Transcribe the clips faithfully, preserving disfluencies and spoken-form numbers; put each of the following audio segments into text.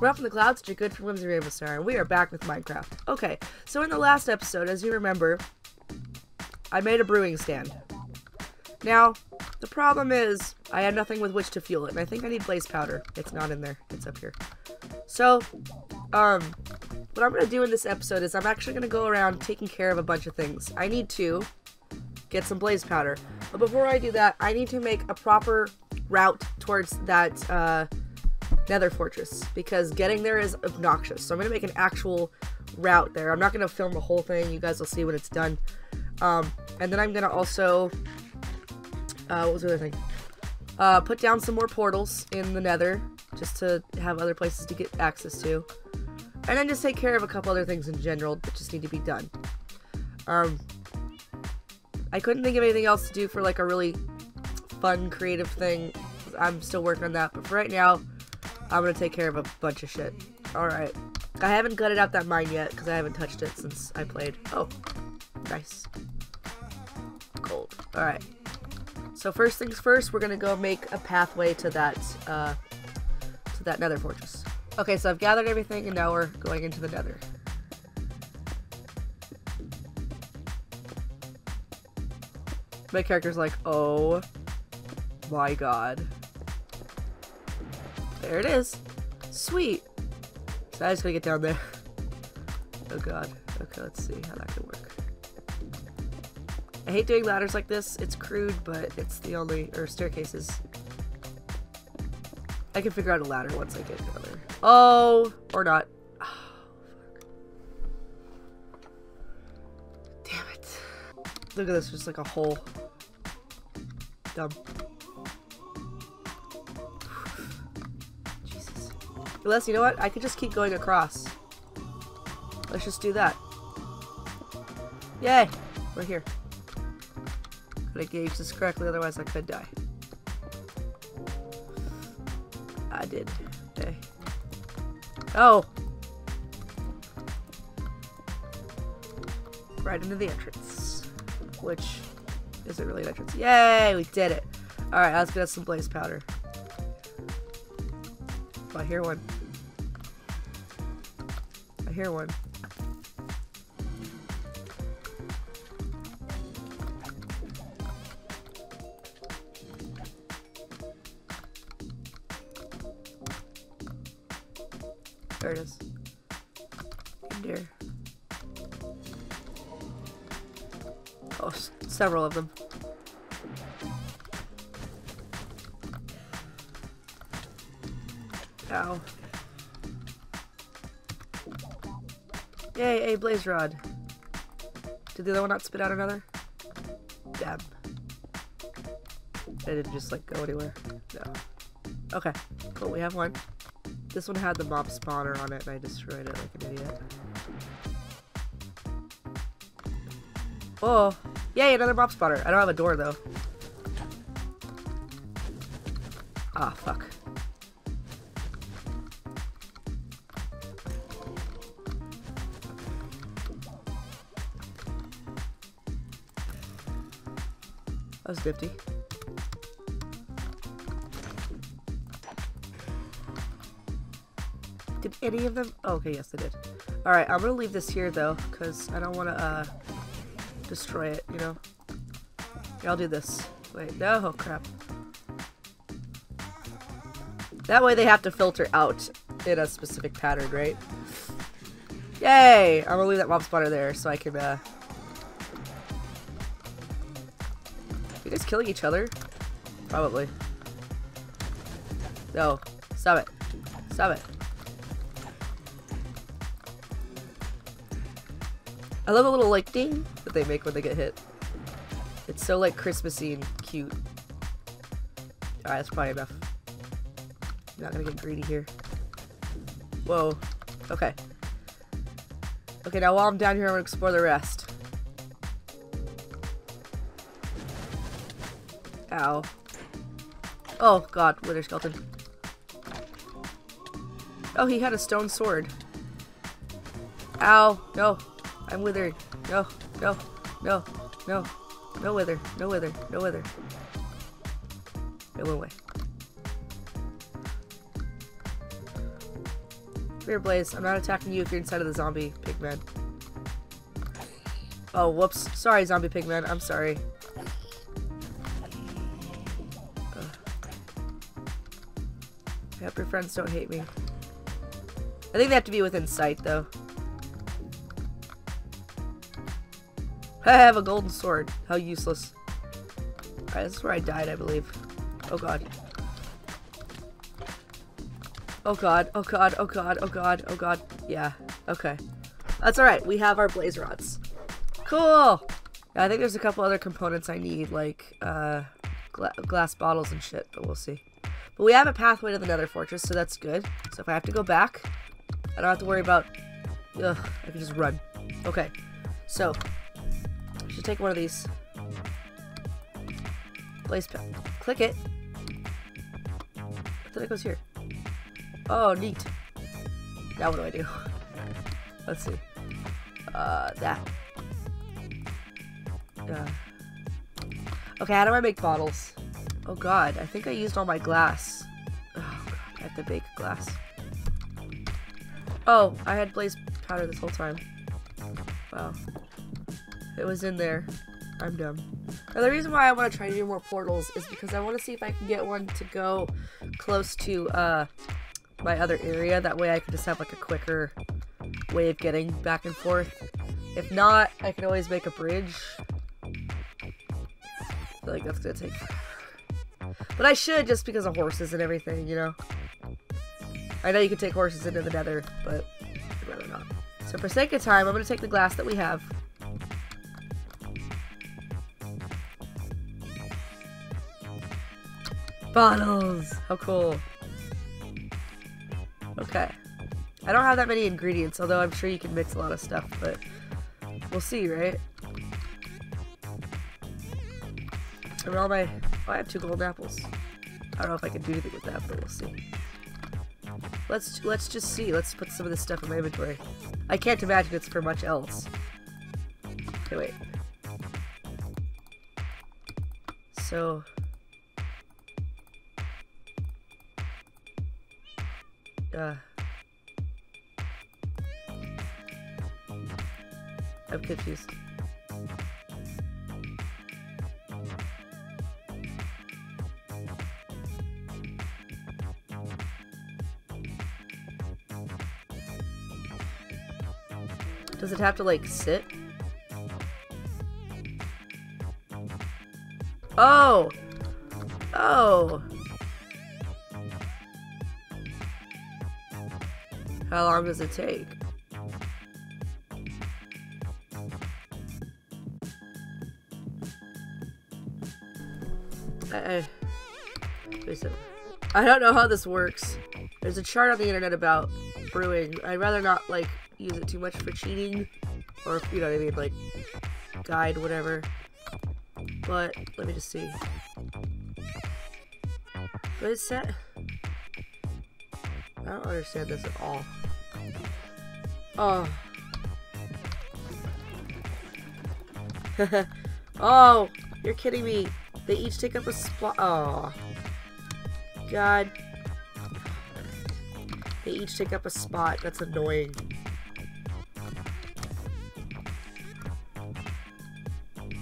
We're up in the clouds, but you're good for Whimsy Rainbow Star, and we are back with Minecraft. Okay, so in the last episode, as you remember, I made a brewing stand. Now, the problem is, I had nothing with which to fuel it, and I think I need blaze powder. It's not in there. It's up here. So, um, what I'm going to do in this episode is I'm actually going to go around taking care of a bunch of things. I need to get some blaze powder. But before I do that, I need to make a proper route towards that, uh, nether fortress, because getting there is obnoxious. So I'm going to make an actual route there. I'm not going to film the whole thing. You guys will see when it's done. Um, and then I'm going to also, uh, what was the other thing? Uh, put down some more portals in the nether, just to have other places to get access to. And then just take care of a couple other things in general that just need to be done. Um, I couldn't think of anything else to do for like a really fun, creative thing. I'm still working on that, but for right now, I'm gonna take care of a bunch of shit. Alright. I haven't gutted out that mine yet, because I haven't touched it since I played. Oh. Nice. Gold. Alright. So first things first, we're gonna go make a pathway to that, uh, to that nether fortress. Okay, so I've gathered everything, and now we're going into the nether. My character's like, oh my god. There it is. Sweet. So I just gotta get down there. Oh god. Okay, let's see how that could work. I hate doing ladders like this. It's crude, but it's the only, or staircases. I can figure out a ladder once I get down there. Oh, or not. Oh, fuck. Damn it. Look at this, just like a hole. Dumb. Unless, you know what? I could just keep going across. Let's just do that. Yay! We're here. Gotta gauge this correctly, otherwise I could die. I did. Okay. Oh! Right into the entrance. Which isn't really an entrance. Yay! We did it! Alright, let's get some blaze powder. Oh, I hear one. I hear one. There it is. In there. Oh, s several of them. Ow. Yay, a blaze rod. Did the other one not spit out another? Damn. It didn't just like go anywhere. No. Okay, cool, we have one. This one had the mob spawner on it and I destroyed it like an idiot. Oh, yay, another mob spawner. I don't have a door though. Ah, fuck. That was nifty. Did any of them? Oh, okay, yes, they did. Alright, I'm gonna leave this here, though, because I don't want to, uh, destroy it, you know? Yeah, I'll do this. Wait, no, oh, crap. That way they have to filter out in a specific pattern, right? Yay! I'm gonna leave that mob spotter there so I can, uh... you guys killing each other? Probably. No. Stop it. Stop it. I love a little like ding that they make when they get hit. It's so like Christmassy and cute. Alright, that's probably enough. I'm not gonna get greedy here. Whoa. Okay. Okay, now while I'm down here, I'm gonna explore the rest. Ow. Oh god, wither skeleton. Oh, he had a stone sword. Ow, no. I'm withered. No, no, no, no. No wither, no wither, no wither. It went away. Spear Blaze, I'm not attacking you if you're inside of the zombie pigman. Oh, whoops. Sorry, zombie pigman. I'm sorry. Ugh. I hope your friends don't hate me. I think they have to be within sight, though. I have a golden sword. How useless. Alright, this is where I died, I believe. Oh god. Oh god, oh god, oh god, oh god, oh god. Yeah, okay. That's alright, we have our blaze rods. Cool! Yeah, I think there's a couple other components I need, like uh, gla glass bottles and shit, but we'll see. But we have a pathway to the Nether Fortress, so that's good. So if I have to go back, I don't have to worry about... Ugh, I can just run. Okay, so... I should take one of these. Blaze pen. Click it. I thought it goes here. Oh, neat. Now what do I do? Let's see. Uh, that. Uh. Okay, how do I make bottles? Oh god, I think I used all my glass. Oh god, I have to bake glass. Oh, I had blaze powder this whole time. Wow. It was in there. I'm dumb. Now the reason why I want to try to do more portals is because I want to see if I can get one to go close to uh, my other area. That way I can just have like a quicker way of getting back and forth. If not, I can always make a bridge. I feel like that's gonna take... But I should, just because of horses and everything, you know? I know you can take horses into the Nether, but I'd rather not. So for sake of time, I'm gonna take the glass that we have. Bottles! How cool. Okay. I don't have that many ingredients, although I'm sure you can mix a lot of stuff, but we'll see, right? And all my... Oh, I have two golden apples. I don't know if I can do anything with that, but we'll see. Let's let's just see. Let's put some of this stuff in my inventory. I can't imagine it's for much else. Okay, wait. So... Uh, I'm confused. Does it have to like sit? Oh! Oh! How long does it take? I, I don't know how this works. There's a chart on the internet about brewing. I'd rather not like use it too much for cheating, or you know what I mean, like guide whatever. But let me just see. But it's set. I don't understand this at all. Oh. Oh, you're kidding me. They each take up a spot. Oh. God. They each take up a spot. That's annoying.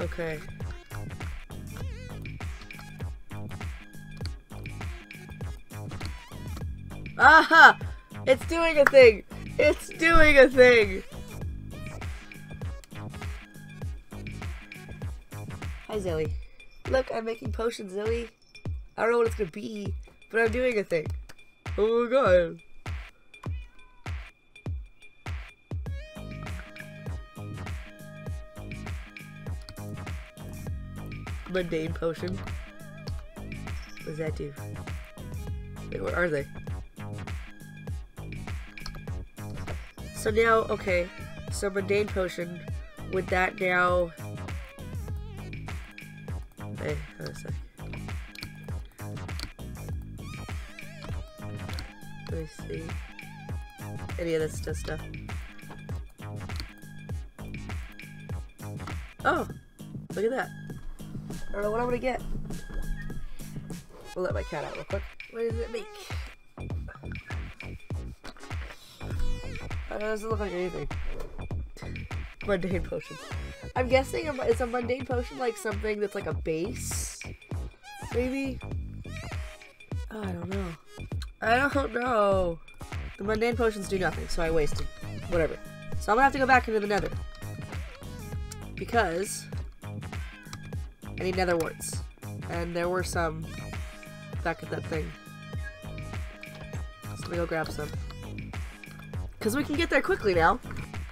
Okay. Aha! It's doing a thing! It's doing a thing! Hi, Zoe. Look, I'm making potions, Zoe. I don't know what it's gonna be, but I'm doing a thing. Oh my god. Mundane potion. What does that do? Wait, where are they? So now, okay, so mundane potion, would that now, wait, hold on a sec, let me see, any of this stuff, oh, look at that, I don't know what I'm gonna get, we'll let my cat out real quick, what does it make? It doesn't look like anything. Mundane potion. I'm guessing it's a mundane potion, like something that's like a base? Maybe? Oh, I don't know. I don't know. The mundane potions do nothing, so I wasted. Whatever. So I'm gonna have to go back into the nether. Because I need nether warts. And there were some back at that thing. So let me go grab some. Because we can get there quickly now.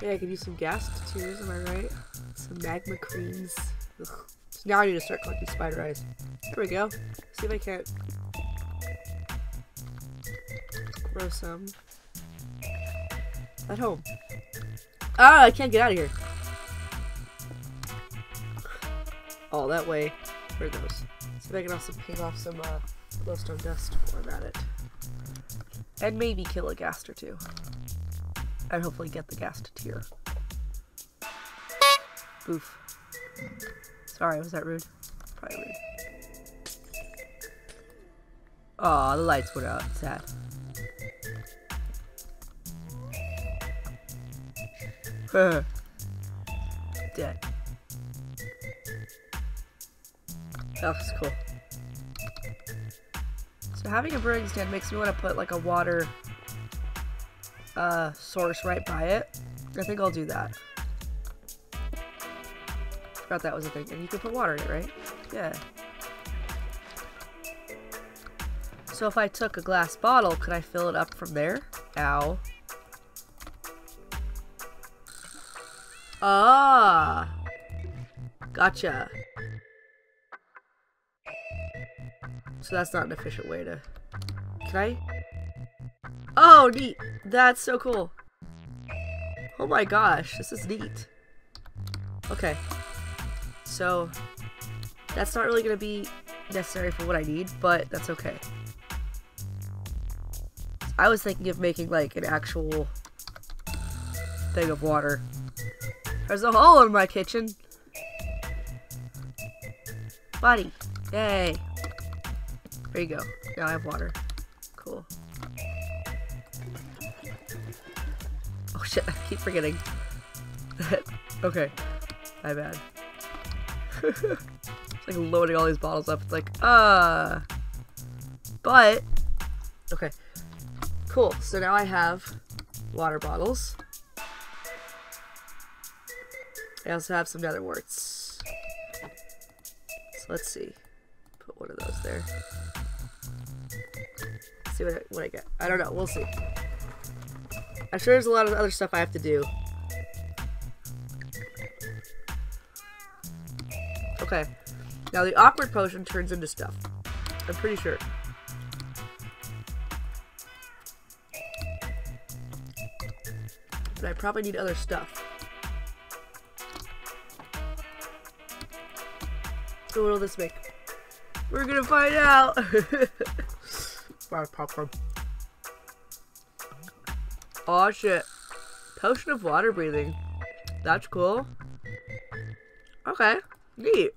Yeah, I can use some gas tears, am I right? Some magma creams. Ugh. So now I need to start collecting spider eyes. There we go. See if I can't grow some at home. Ah, I can't get out of here. Oh, that way. Where are those? So I can also paint off some uh, glowstone dust before I'm at it. And maybe kill a ghast or two. And hopefully get the ghast tier. Boof. Sorry, was that rude? Probably rude. Aw, the lights went out. Sad. Huh. Dead. That was cool. So having a brewing stand makes me want to put like a water uh, source right by it. I think I'll do that. Forgot that was a thing. And you can put water in it, right? Yeah. So if I took a glass bottle, could I fill it up from there? Ow. Ah! Gotcha. So that's not an efficient way to... Can I? Oh, neat! That's so cool! Oh my gosh, this is neat. Okay. So, that's not really gonna be necessary for what I need, but that's okay. I was thinking of making, like, an actual thing of water. There's a hole in my kitchen! Buddy! Yay! There you go. Now I have water. Cool. Oh shit, I keep forgetting. Okay. My bad. It's like loading all these bottles up. It's like, uh... But... Okay. Cool. So now I have water bottles. I also have some nether warts. So let's see. Put one of those there. See what I, what I get. I don't know. We'll see. I'm sure there's a lot of other stuff I have to do. Okay. Now the awkward potion turns into stuff. I'm pretty sure. But I probably need other stuff. So what will this make? We're gonna find out! Wow, popcorn. Aw, shit. Potion of water breathing. That's cool. Okay. Neat.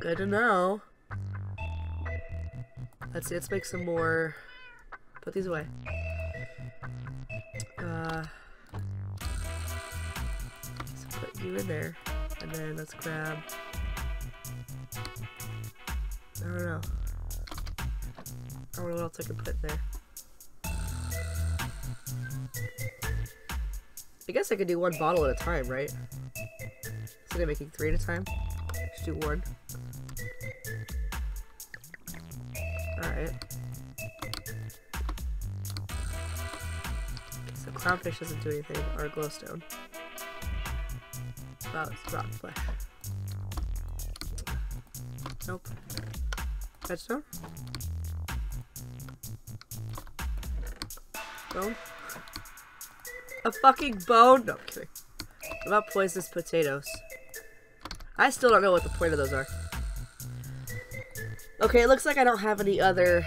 Good to know. Let's see, let's make some more... Put these away. Uh... Let's put you in there. And then let's grab... I don't know. I don't know what else I could put in there. I guess I could do one bottle at a time, right? Instead of making three at a time, just do one. Alright. So clownfish doesn't do anything, or glowstone. Wow, it's rock flesh. Nope. Redstone? Bone? A fucking bone? No, I'm kidding. What about poisonous potatoes? I still don't know what the point of those are. Okay, it looks like I don't have any other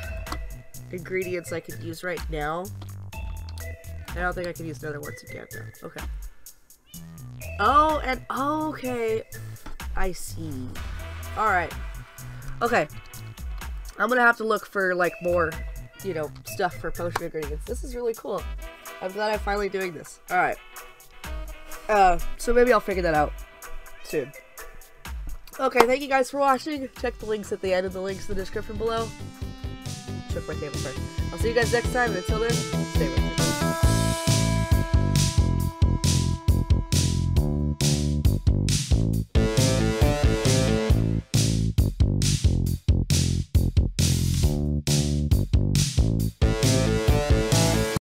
ingredients I could use right now. I don't think I can use nether warts again, though. Okay. Oh, and oh, okay. I see. Alright. Okay. I'm gonna have to look for, like, more, you know, stuff for potion ingredients. This is really cool. I'm glad I'm finally doing this. Alright. Uh, so maybe I'll figure that out soon. Okay, thank you guys for watching. Check the links at the end and the links in the description below. Check my table first. I'll see you guys next time, and until then, stay with me.